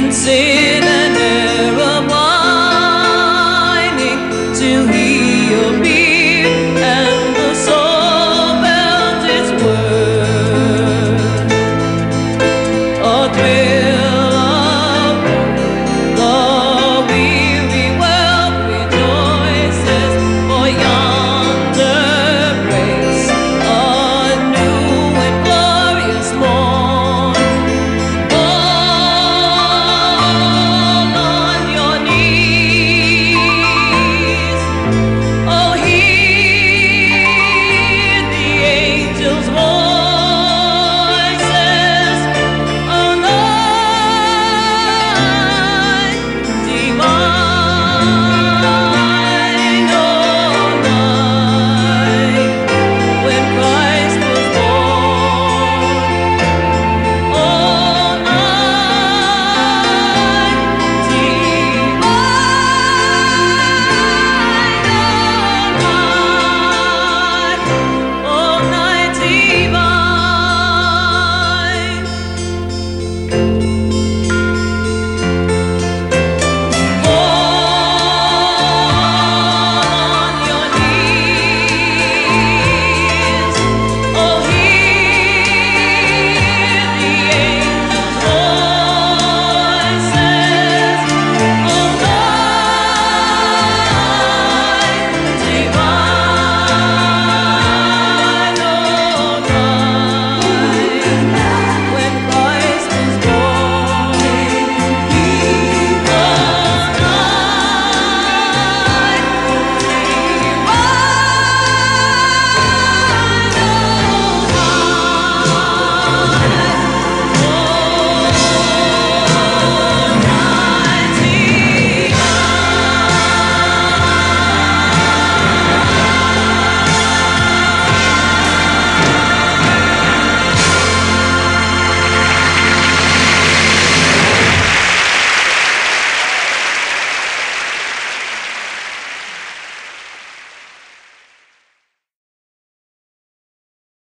insincere.